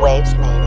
Waves made.